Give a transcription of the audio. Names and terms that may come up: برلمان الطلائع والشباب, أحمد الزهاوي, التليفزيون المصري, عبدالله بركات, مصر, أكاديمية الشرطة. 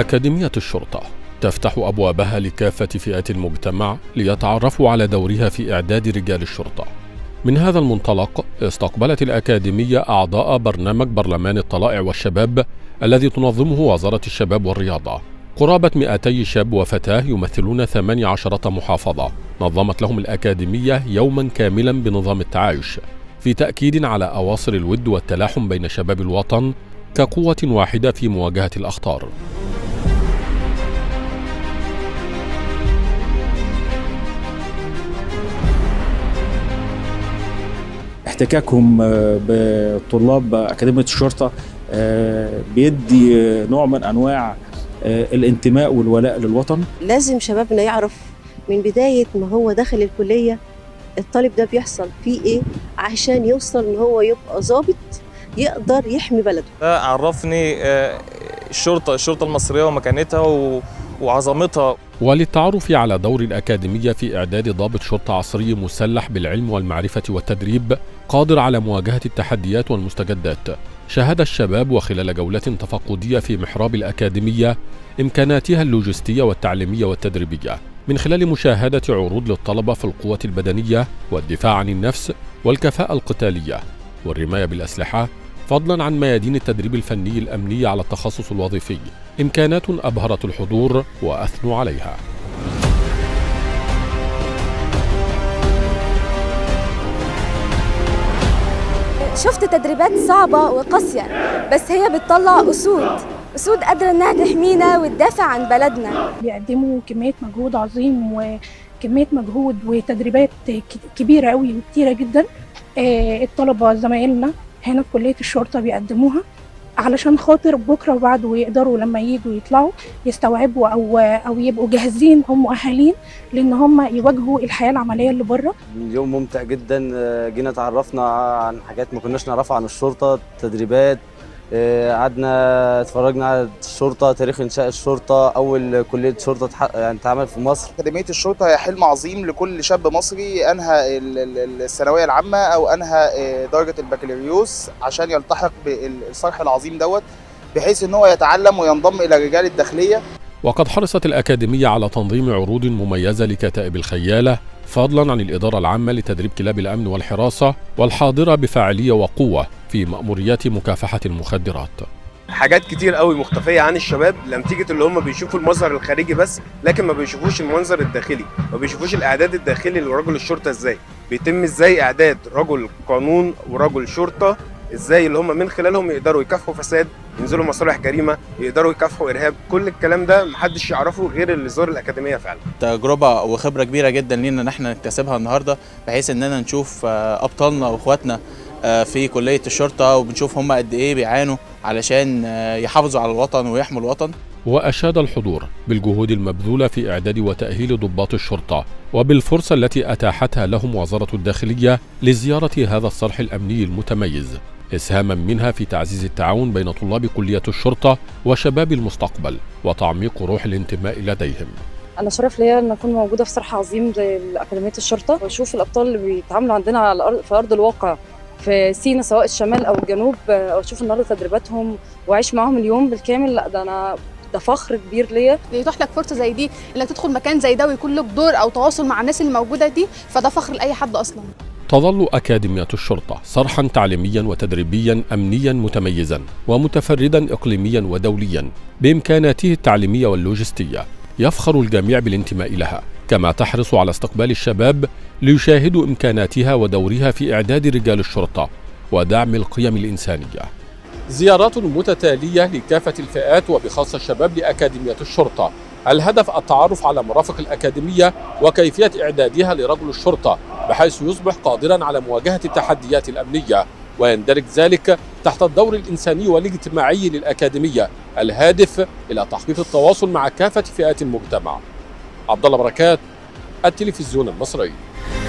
أكاديمية الشرطة تفتح أبوابها لكافة فئات المجتمع ليتعرفوا على دورها في إعداد رجال الشرطة. من هذا المنطلق استقبلت الأكاديمية أعضاء برنامج برلمان الطلائع والشباب الذي تنظمه وزارة الشباب والرياضة، قرابة 200 شاب وفتاة يمثلون 18 محافظة. نظمت لهم الأكاديمية يوما كاملا بنظام التعايش، في تأكيد على أواصر الود والتلاحم بين شباب الوطن كقوة واحدة في مواجهة الأخطار. احتكاكهم بطلاب أكاديمية الشرطة بيدي نوع من أنواع الانتماء والولاء للوطن. لازم شبابنا يعرف من بداية ما هو داخل الكلية الطالب ده بيحصل فيه إيه عشان يوصل إن هو يبقى ضابط يقدر يحمي بلده. ده عرفني الشرطة المصرية ومكانتها وعظمتها. وللتعرف على دور الأكاديمية في إعداد ضابط شرطة عصري مسلح بالعلم والمعرفة والتدريب قادر على مواجهة التحديات والمستجدات، شهد الشباب وخلال جولة تفقدية في محراب الأكاديمية إمكاناتها اللوجستية والتعليمية والتدريبية، من خلال مشاهدة عروض للطلبة في القوة البدنية والدفاع عن النفس والكفاءة القتالية والرماية بالأسلحة، فضلا عن ميادين التدريب الفني الأمني على التخصص الوظيفي. إمكانات أبهرت الحضور وأثنوا عليها. شفت تدريبات صعبة وقاسية، بس هي بتطلع أسود قادرة إنها تحمينا وتدافع عن بلدنا. بيقدموا كمية مجهود عظيم وكمية مجهود وتدريبات كبيرة أوي وكتيرة جدا. الطلبة زمايلنا هنا في كلية الشرطة بيقدموها علشان خاطر بكرة وبعده يقدروا لما ييجوا يطلعوا يستوعبوا أو يبقوا جاهزين، هم مؤهلين لأن هم يواجهوا الحياة العملية اللي بره. اليوم ممتع جدا، جينا تعرفنا عن حاجات ما كناش نعرفها عن الشرطة، تدريبات، قعدنا اتفرجنا على الشرطة، تاريخ إنشاء الشرطة، أول كلية شرطة يعني اتعملت في مصر. أكاديمية الشرطة هي حلم عظيم لكل شاب مصري أنهى الثانوية العامة أو أنهى درجة البكالوريوس عشان يلتحق بالصرح العظيم دوت، بحيث إن هو يتعلم وينضم إلى رجال الداخلية. وقد حرصت الأكاديمية على تنظيم عروض مميزة لكتائب الخيالة، فضلا عن الإدارة العامة لتدريب كلاب الأمن والحراسة والحاضرة بفاعلية وقوة في مأموريات مكافحة المخدرات. حاجات كتير قوي مختفية عن الشباب، نتيجة اللي هم بيشوفوا المظهر الخارجي بس، لكن ما بيشوفوش المنظر الداخلي، ما بيشوفوش الإعداد الداخلي لرجل الشرطة إزاي بيتم، إزاي إعداد رجل قانون ورجل شرطة، إزاي اللي هم من خلالهم يقدروا يكافحوا فساد، ينزلوا مصالح جريمة، يقدروا يكافحوا إرهاب. كل الكلام ده محدش يعرفه غير اللي زار الأكاديمية فعلا. تجربة وخبرة كبيرة جدا لينا إن احنا نكتسبها النهاردة، بحيث إننا نشوف أبطالنا وإخواتنا في كلية الشرطة وبنشوف هم قد إيه بيعانوا علشان يحافظوا على الوطن ويحموا الوطن. وأشاد الحضور بالجهود المبذولة في إعداد وتأهيل ضباط الشرطة وبالفرصة التي أتاحتها لهم وزارة الداخلية لزيارة هذا الصرح الأمني المتميز، إسهاما منها في تعزيز التعاون بين طلاب كلية الشرطة وشباب المستقبل وتعميق روح الانتماء لديهم. أنا شرف ليا إن أكون موجودة في صرح عظيم زي أكاديمية الشرطة وأشوف الأبطال اللي بيتعاملوا عندنا في أرض الواقع في سينا، سواء الشمال أو الجنوب، وأشوف النهارده تدريباتهم وأعيش معاهم اليوم بالكامل. لا ده فخر كبير ليا. يتوح لك فرصه زي دي انك تدخل مكان زي ده ويكون لك دور او تواصل مع الناس اللي موجوده دي، فده فخر لاي حد اصلا. تظل أكاديمية الشرطة صرحا تعليميا وتدريبيا أمنيا متميزا ومتفردا إقليميا ودوليا بإمكاناته التعليمية واللوجستية، يفخر الجميع بالانتماء لها، كما تحرص على استقبال الشباب ليشاهدوا إمكاناتها ودورها في إعداد رجال الشرطة ودعم القيم الإنسانية. زيارات متتالية لكافة الفئات وبخاصة الشباب لأكاديمية الشرطة، الهدف التعرف على مرافق الأكاديمية وكيفية إعدادها لرجل الشرطة، بحيث يصبح قادرا على مواجهة التحديات الأمنية، ويندرج ذلك تحت الدور الإنساني والاجتماعي للأكاديمية، الهادف إلى تحقيق التواصل مع كافة فئات المجتمع. عبدالله بركات، التلفزيون المصري.